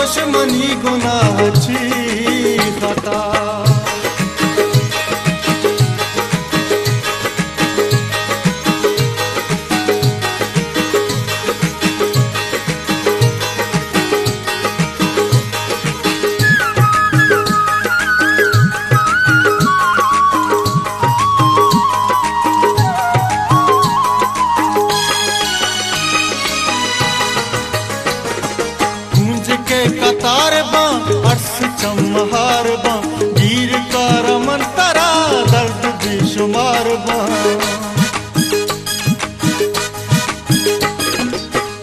दुश्मनी गुनाह छी खता। कतार बां अर्श चमहार बां वीर का रमन तरा दर्द बेशुमार बां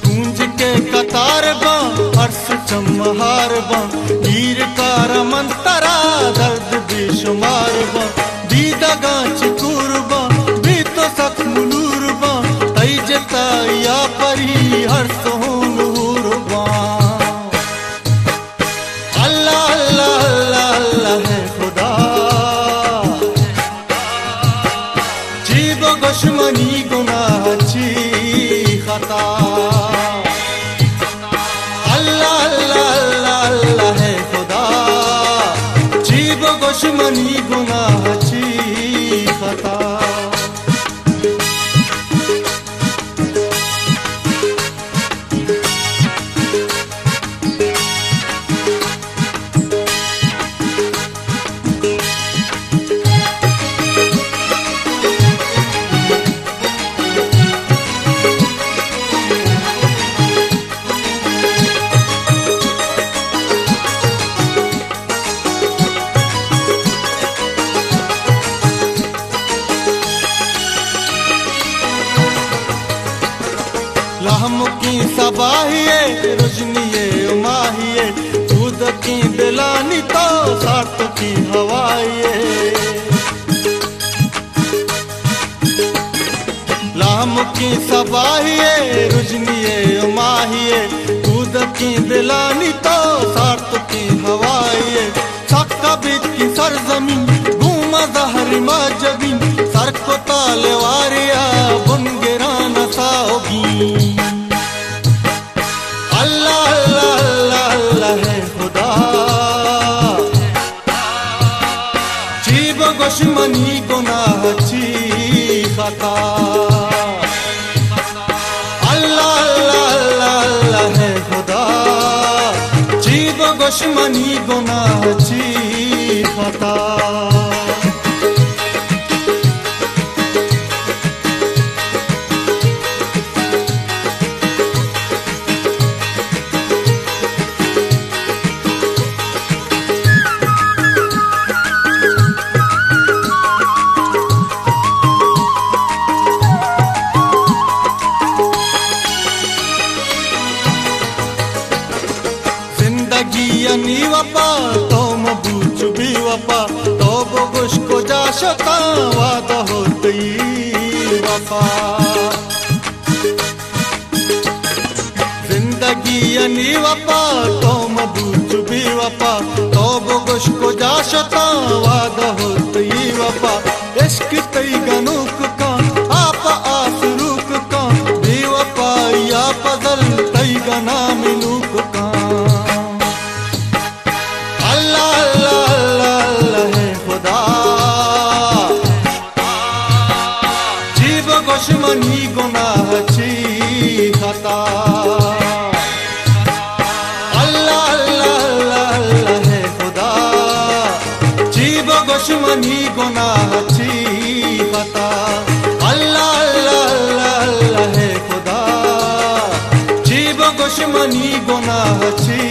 गूंज के कतार बां अर्श चमहार बां वीर का रमन तरा दर्द बेशुमार बां दीदा गांच कुरबा भी तो सख मुनूर बां तई जताया परी हर सो दुश्मनी गुनाह छी खता। अल्लाह अल्लाह अल्लाह अल्लाह है खुदा जीव दुश्मनी गुनाह छी खता। लहम की सबाहिए रुजनिए उमाहिए दूध की बिलानी तो सात की हवाइए। लहम की सबाहिए रुजनिए उमाहिए दूध की बिलानी तो सात की हवाइए। सकाबित की सरजमी घूमा जहर माजबी सर को ताले वारिया बुनगेरा नशा होगी। दुश्मनी गुनाह छी खता। अल्लाह अल्लाह अल्लाह अल्लाह है खुदा जीव दुश्मनी गुनाह छी खता। नी वपा तो मूच भी वपा तो बुश को जाशता वाद होती वपा। जिंदगी यानी वपा तो मूच भी वपा तो बुश को जाशता वाद होती वपा। इश्क तई गनुक का आप आस रूक का भी वपा या पजल तई गना मिलूक का। दुश्मनी गुनाह छी खता। अल्लाह अल्लाह अल्लाह अल्लाह है खुदा जीव दुश्मनी गुनाह छी खता। अल्लाह अल्लाह अल्लाह अल्लाह है खुदा जीव दुश्मनी गुनाह छी।